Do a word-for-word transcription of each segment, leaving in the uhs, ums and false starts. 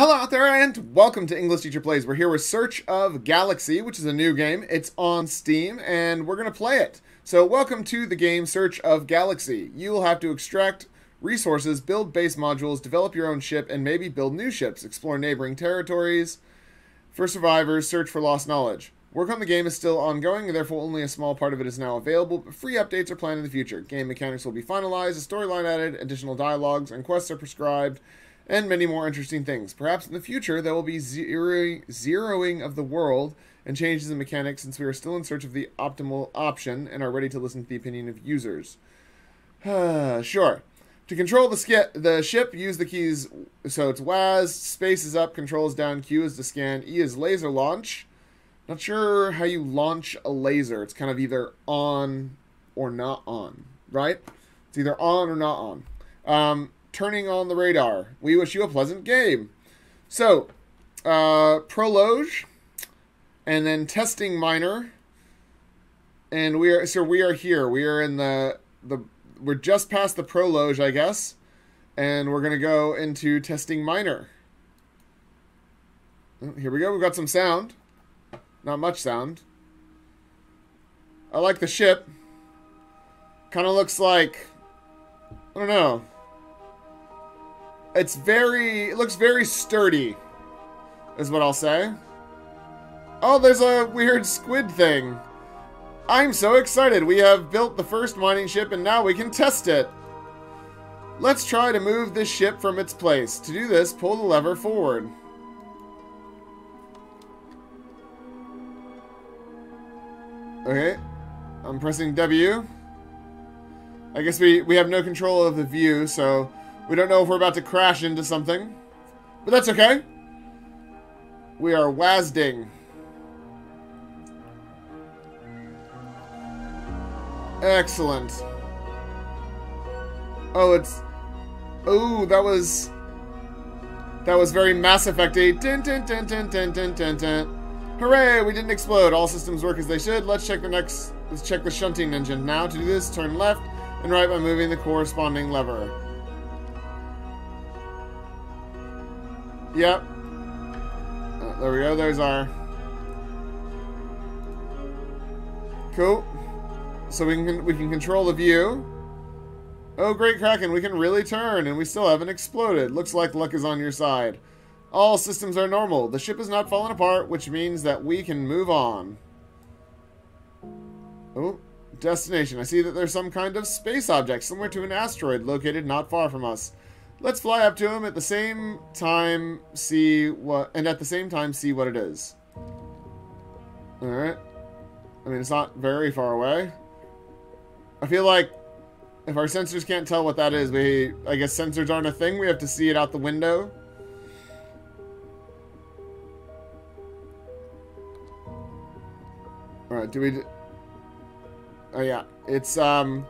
Hello out there and welcome to English Teacher Plays. We're here with Search of Galaxy, which is a new game. It's on Steam and we're going to play it. So welcome to the game Search of Galaxy. You will have to extract resources, build base modules, develop your own ship, and maybe build new ships. Explore neighboring territories for survivors, search for lost knowledge. Work on the game is still ongoing, and therefore only a small part of it is now available, but free updates are planned in the future. Game mechanics will be finalized, a storyline added, additional dialogues and quests are prescribed, and many more interesting things. Perhaps in the future, there will be zero zeroing of the world and changes in mechanics, since we are still in search of the optimal option and are ready to listen to the opinion of users. Sure. To control the, the ship, use the keys. So it's W A S, space is up, control is down, Q is to scan, E is laser launch. Not sure how you launch a laser. It's kind of either on or not on, right? It's either on or not on. Um... Turning on the radar. We wish you a pleasant game. So, uh, prologue, and then testing minor, and we are so we are here. We are in the the we're just past the prologue, I guess, and we're gonna go into testing minor. Oh, here we go. We've got some sound. Not much sound. I like the ship. Kind of looks like, I don't know. It's very, it looks very sturdy, is what I'll say. Oh, there's a weird squid thing. I'm so excited. We have built the first mining ship and now we can test it. Let's try to move this ship from its place. To do this, pull the lever forward. Okay, I'm pressing W. I guess we, we have no control of the view, so we don't know if we're about to crash into something, but that's okay. We are WASDing. Excellent. Oh, it's... Oh, that was... That was very Mass Effect-y. Dun, dun, dun, dun, dun, dun, dun, dun. Hooray, we didn't explode. All systems work as they should. Let's check the next... Let's check the shunting engine. Now, to do this, turn left and right by moving the corresponding lever. Yep. Oh, there we go. There's our... Cool. So we can we can control the view. Oh, great Kraken. We can really turn, and we still haven't exploded. Looks like luck is on your side. All systems are normal. The ship is not falling apart, which means that we can move on. Oh, destination. I see that there's some kind of space object similar to an asteroid located not far from us. Let's fly up to him at the same time, see what, and at the same time, see what it is. Alright. I mean, it's not very far away. I feel like if our sensors can't tell what that is, we, I guess sensors aren't a thing. We have to see it out the window. Alright, do we, d oh yeah, it's, um,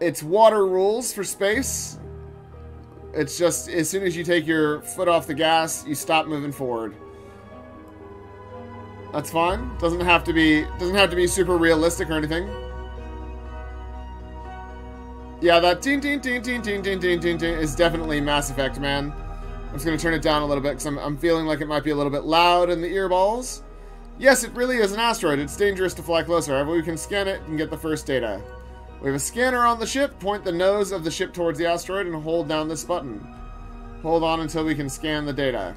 it's water rules for space. It's just, as soon as you take your foot off the gas, you stop moving forward. That's fine. Doesn't have to be, doesn't have to be super realistic or anything. Yeah, that ding ding ding ding ding ding ding ding ding is definitely Mass Effect, man. I'm just going to turn it down a little bit because I'm, I'm feeling like it might be a little bit loud in the earballs. Yes, it really is an asteroid. It's dangerous to fly closer. However, we can scan it and get the first data. We have a scanner on the ship. Point the nose of the ship towards the asteroid and hold down this button. Hold on until we can scan the data.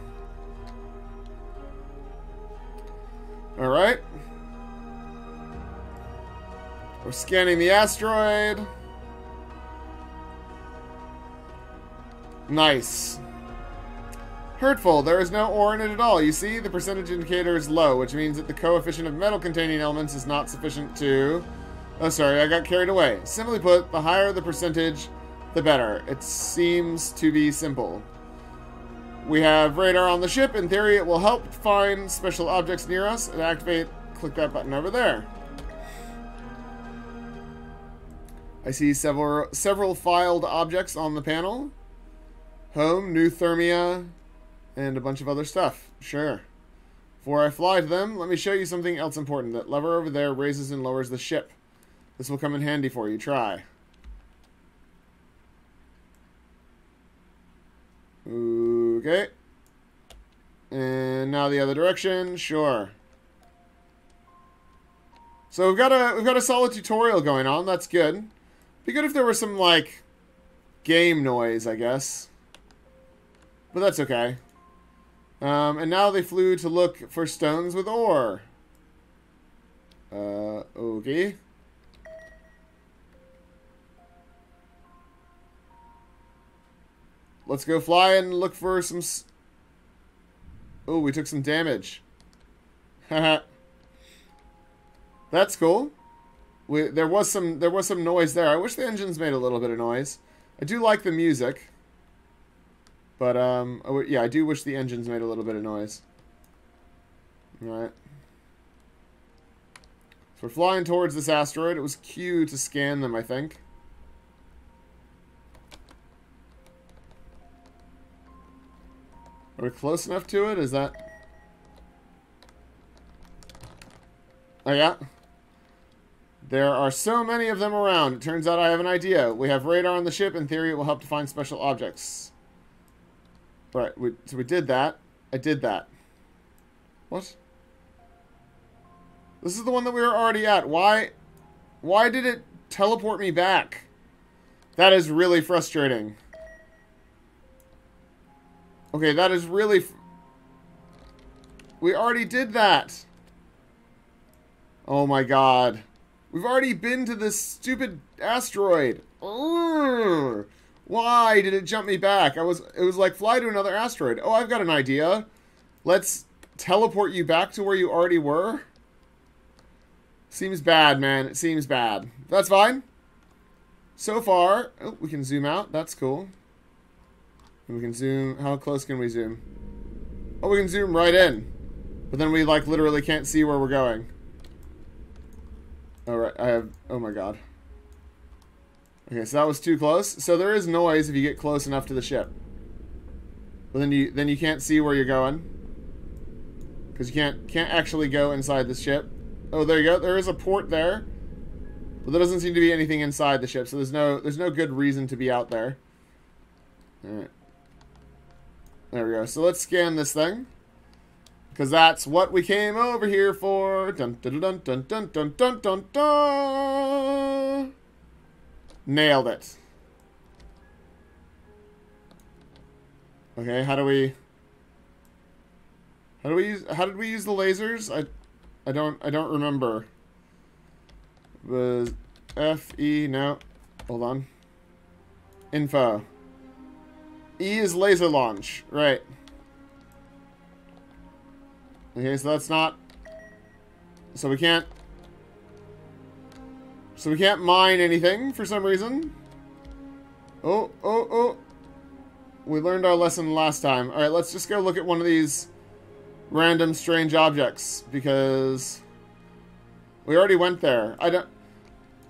Alright. We're scanning the asteroid. Nice. Hurtful. There is no ore in it at all. You see, the percentage indicator is low, which means that the coefficient of metal-containing elements is not sufficient to... Oh, sorry, I got carried away. Simply put, the higher the percentage, the better. It seems to be simple. We have radar on the ship. In theory, it will help find special objects near us and activate. Click that button over there. I see several several filed objects on the panel. Home, new Thermia, and a bunch of other stuff. Sure. Before I fly to them, let me show you something else important. That lever over there raises and lowers the ship. This will come in handy for you. Try. Ooh. Okay. And now the other direction. Sure. So we've got a we've got a solid tutorial going on. That's good. Be good if there were some like game noise, I guess. But that's okay. Um, and now they flew to look for stones with ore. Uh, okay. Let's go fly and look for some... S oh, we took some damage. Haha. That's cool. We, there was some there was some noise there. I wish the engines made a little bit of noise. I do like the music. But, um, I w yeah, I do wish the engines made a little bit of noise. Alright. So we're flying towards this asteroid. It was Q to scan them, I think. Are we close enough to it? Is that... Oh, yeah. There are so many of them around. It turns out I have an idea. We have radar on the ship. In theory, it will help to find special objects. Alright, we, so we did that. I did that. What? This is the one that we were already at. Why? Why did it teleport me back? That is really frustrating. Okay, that is really... Fr we already did that. Oh my god. We've already been to this stupid asteroid. Urgh. Why did it jump me back? I was it was like, fly to another asteroid. Oh, I've got an idea. Let's teleport you back to where you already were. Seems bad, man. It seems bad. That's fine. So far, oh, we can zoom out. That's cool. And we can zoom. How close can we zoom? Oh, we can zoom right in. But then we like literally can't see where we're going. All right, I have oh my god. Okay, so that was too close. So there is noise if you get close enough to the ship. But then you then you can't see where you're going. Because you can't can't actually go inside the ship. Oh, there you go. There is a port there. But there doesn't seem to be anything inside the ship, so there's no there's no good reason to be out there. Alright. There we go. So let's scan this thing. Because that's what we came over here for. Dun dun dun dun dun dun dun dun dun. Nailed it. Okay, how do we How do we use how did we use the lasers? I I don't I don't remember. Was F E no. Hold on. Info. E is laser launch, right. Okay, so that's not so we can't So we can't mine anything for some reason. Oh, oh, oh. We learned our lesson last time. Alright, let's just go look at one of these random strange objects. Because we already went there. I don't...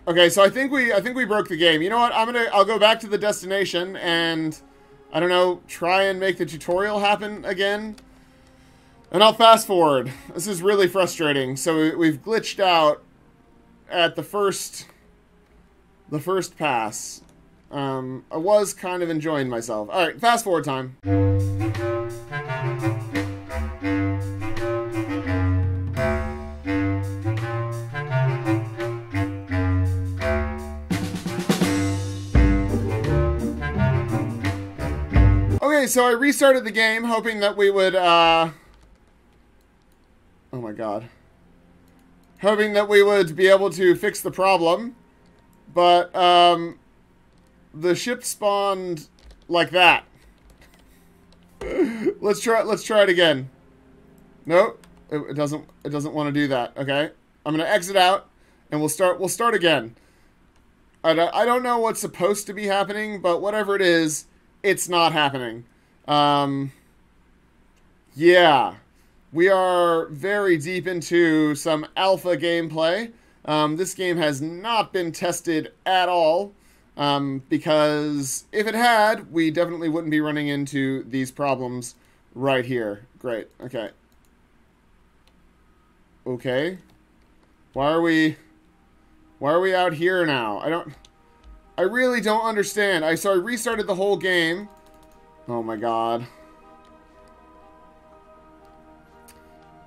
Okay, so I think we I think we broke the game. You know what? I'm gonna I'll go back to the destination and I don't know, try and make the tutorial happen again. And I'll fast forward. This is really frustrating. So we've glitched out at the first the first pass. um, I was kind of enjoying myself. All right, fast forward time. Okay, so I restarted the game hoping that we would uh... oh my god. Hoping that we would be able to fix the problem, but um, the ship spawned like that. let's try. Let's try it again. No, it, it doesn't. It doesn't want to do that. Okay, I'm gonna exit out, and we'll start. We'll start again. I don't, I don't know what's supposed to be happening, but whatever it is, it's not happening. Um, yeah. We are very deep into some alpha gameplay. Um, this game has not been tested at all, um, because if it had, we definitely wouldn't be running into these problems right here. Great, okay. Okay. Why are we... Why are we out here now? I don't... I really don't understand. I, so I restarted the whole game. Oh my god.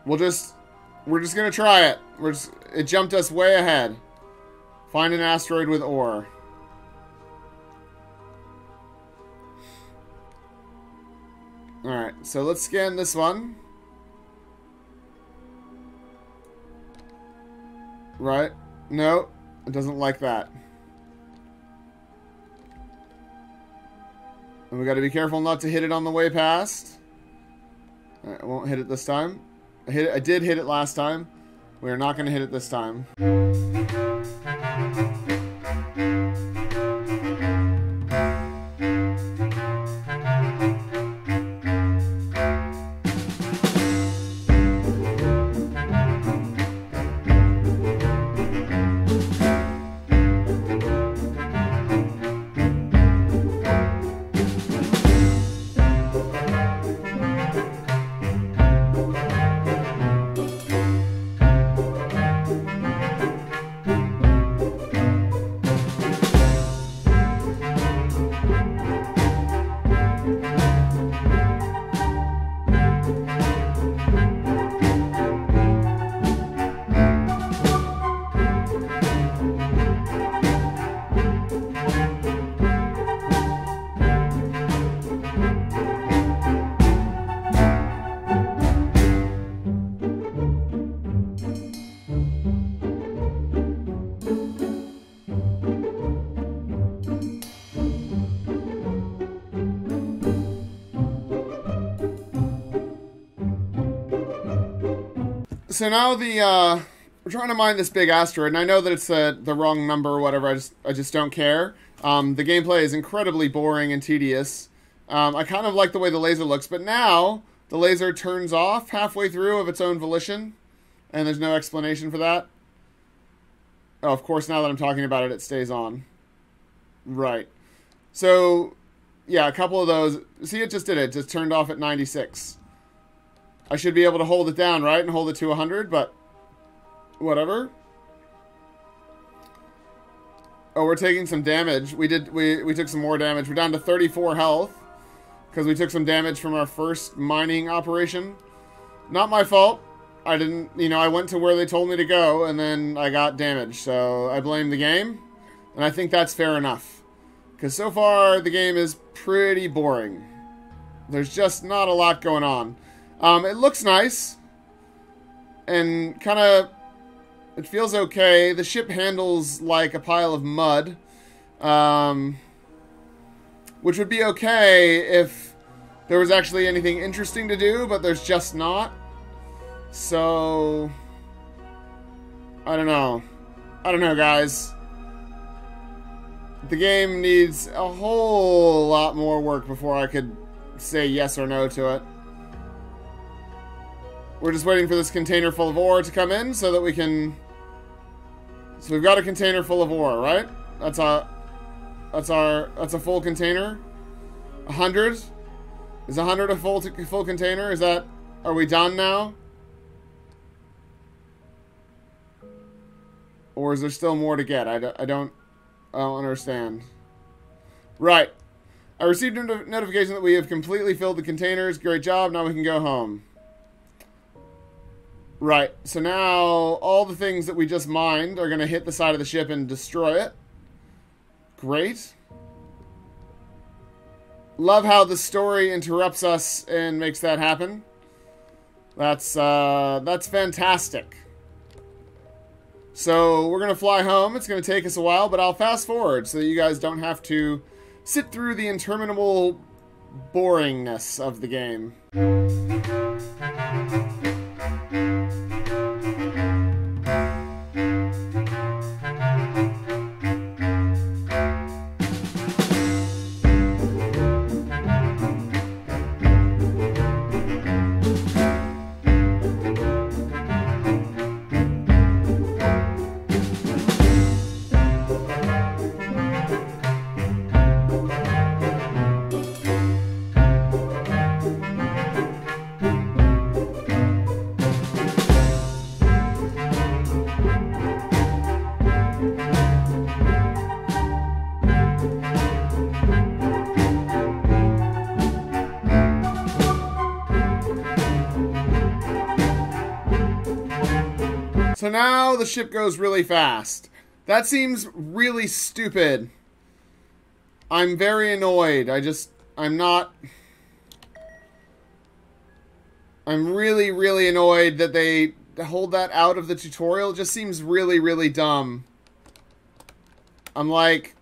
We'll just... We're just gonna try it. We're just, it jumped us way ahead. Find an asteroid with ore. Alright, so let's scan this one. Right. No, it doesn't like that. And we gotta be careful not to hit it on the way past. Alright, I won't hit it this time. I, hit it, I did hit it last time. We are not gonna hit it this time. So now the, uh, we're trying to mine this big asteroid, and I know that it's the, the wrong number or whatever, I just, I just don't care. Um, the gameplay is incredibly boring and tedious. Um, I kind of like the way the laser looks, but now the laser turns off halfway through of its own volition, and there's no explanation for that. Oh, of course, now that I'm talking about it, it stays on. Right. So, yeah, a couple of those. See, it just did it. It just turned off at ninety-six. I should be able to hold it down, right? And hold it to one hundred, but whatever. Oh, we're taking some damage. We did. We, we took some more damage. We're down to thirty-four health because we took some damage from our first mining operation. Not my fault. I didn't, you know, I went to where they told me to go and then I got damaged. So I blame the game. And I think that's fair enough because so far the game is pretty boring. There's just not a lot going on. Um, it looks nice, and kind of, it feels okay. The ship handles like a pile of mud, um, which would be okay if there was actually anything interesting to do, but there's just not. So, I don't know. I don't know, guys. The game needs a whole lot more work before I could say yes or no to it. We're just waiting for this container full of ore to come in so that we can... So we've got a container full of ore, right? That's a... That's our... That's a full container. A hundred? Is a hundred a full, full container? Is that... Are we done now? Or is there still more to get? I, do, I don't... I don't understand. Right. I received a notification that we have completely filled the containers. Great job. Now we can go home. Right, so now all the things that we just mined are going to hit the side of the ship and destroy it. Great. Love how the story interrupts us and makes that happen. That's, uh, that's fantastic. So we're going to fly home. It's going to take us a while, but I'll fast forward so that you guys don't have to sit through the interminable boringness of the game. So now the ship goes really fast. That seems really stupid. I'm very annoyed. I just... I'm not... I'm really, really annoyed that they hold that out of the tutorial. It just seems really, really dumb. I'm like...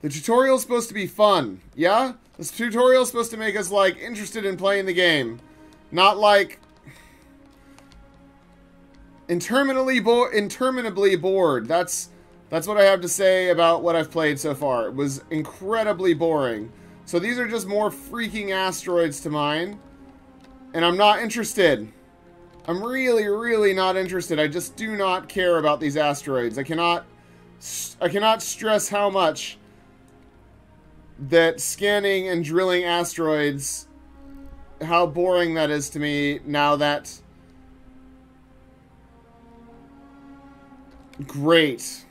The tutorial's supposed to be fun, yeah? This tutorial's supposed to make us, like, interested in playing the game. Not, like... Interminably, bo interminably bored. That's, that's what I have to say about what I've played so far. It was incredibly boring. So these are just more freaking asteroids to mine. And I'm not interested. I'm really, really not interested. I just do not care about these asteroids. I cannot, I cannot stress how much... that scanning and drilling asteroids, how boring that is to me now that... Great.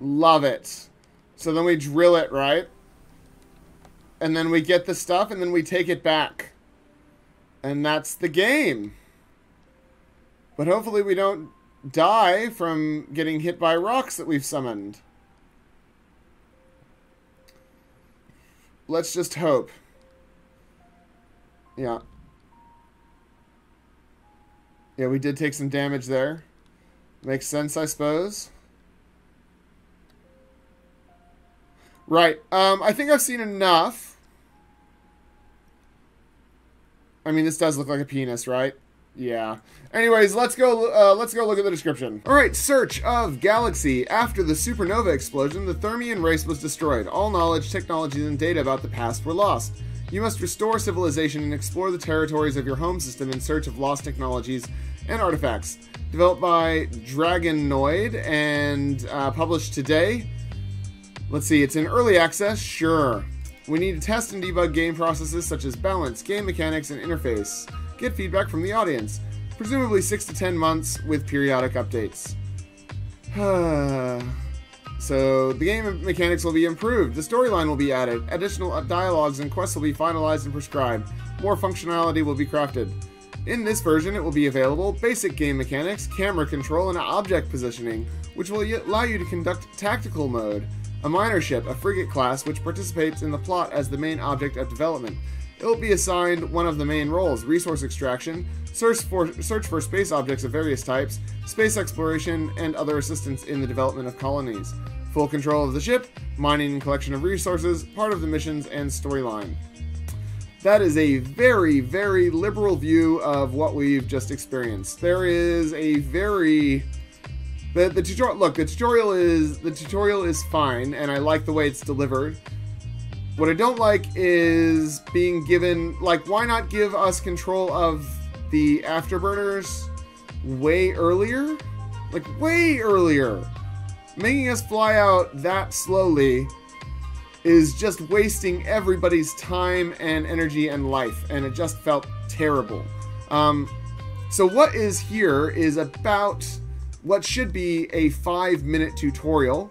Love it. So then we drill it, right? And then we get the stuff, and then we take it back. And that's the game. But hopefully we don't die from getting hit by rocks that we've summoned. Let's just hope. Yeah. Yeah, we did take some damage there. Makes sense, I suppose. Right. Um, I think I've seen enough. I mean, this does look like a penis, right? Yeah. Anyways, let's go uh, let's go look at the description. Alright, Search of Galaxy. After the supernova explosion, the Thermian race was destroyed. All knowledge, technologies, and data about the past were lost. You must restore civilization and explore the territories of your home system in search of lost technologies and artifacts. Developed by Dragonoid and uh, published today. Let's see, it's in early access? Sure. We need to test and debug game processes such as balance, game mechanics, and interface. Get feedback from the audience. Presumably six to ten months with periodic updates. So, the game mechanics will be improved. The storyline will be added. Additional dialogues and quests will be finalized and prescribed. More functionality will be crafted. In this version, it will be available basic game mechanics, camera control, and object positioning, which will allow you to conduct tactical mode, a minor ship, a frigate class, which participates in the plot as the main object of development. It will be assigned one of the main roles, resource extraction, search for, search for space objects of various types, space exploration, and other assistance in the development of colonies. Full control of the ship, mining and collection of resources, part of the missions, and storyline. That is a very, very liberal view of what we've just experienced. There is a very... The, the tutorial... Look, the tutorial is... The tutorial is fine, and I like the way it's delivered. What I don't like is being given, like, why not give us control of the afterburners way earlier? Like, way earlier. Making us fly out that slowly is just wasting everybody's time and energy and life, and it just felt terrible. Um, so what is here is about what should be a five-minute tutorial.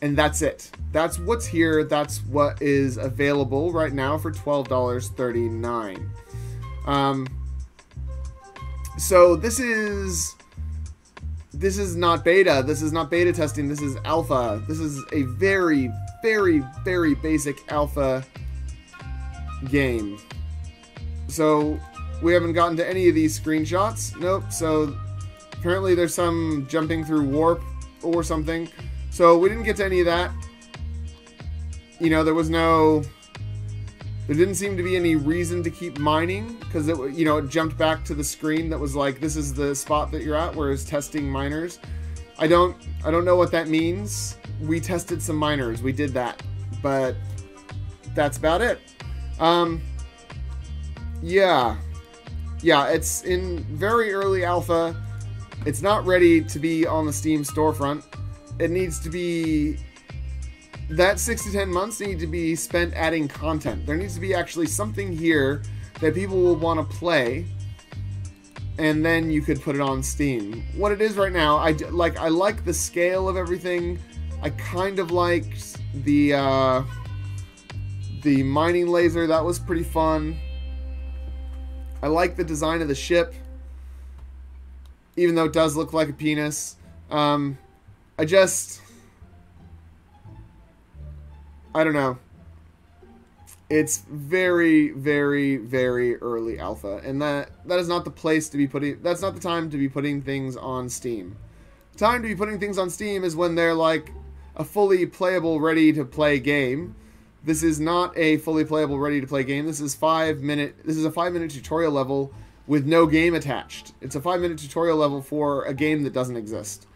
And that's it. That's what's here. That's what is available right now for twelve dollars and thirty-nine cents. Um, so this is this is not beta. This is not beta testing. This is alpha. This is a very, very, very basic alpha game. So we haven't gotten to any of these screenshots. Nope. So apparently there's some jumping through warp or something. So we didn't get to any of that. You know, there was no... There didn't seem to be any reason to keep mining. Because, it you know, it jumped back to the screen that was like, this is the spot that you're at, where it's testing miners. I don't, I don't know what that means. We tested some miners. We did that. But that's about it. Um, yeah. Yeah, it's in very early alpha. It's not ready to be on the Steam storefront. It needs to be... That six to ten months need to be spent adding content. There needs to be actually something here that people will want to play. And then you could put it on Steam. What it is right now, I, like, I like the scale of everything. I kind of liked the, uh, the mining laser. That was pretty fun. I like the design of the ship. even though it does look like a penis. Um, I just... I don't know. It's very, very, very early alpha, and that that is not the place to be putting... That's not the time to be putting things on Steam. The time to be putting things on Steam is when they're, like, a fully playable, ready-to-play game. This is not a fully playable, ready-to-play game. This is five-minute... This is a five-minute tutorial level with no game attached. It's a five-minute tutorial level for a game that doesn't exist.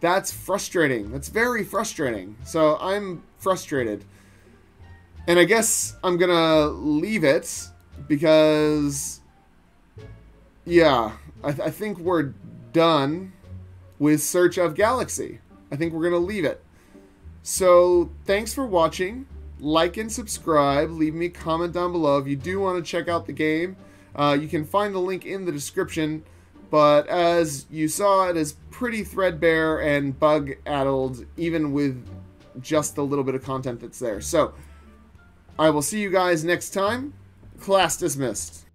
That's frustrating. That's very frustrating. So I'm frustrated. And I guess I'm gonna leave it because, yeah, I, th I think we're done with Search of Galaxy. I think we're gonna leave it. So thanks for watching. Like and subscribe. Leave me a comment down below if you do want to check out the game. Uh, you can find the link in the description, but as you saw, it is pretty threadbare and bug-addled, even with just the little bit of content that's there. So, I will see you guys next time. Class dismissed.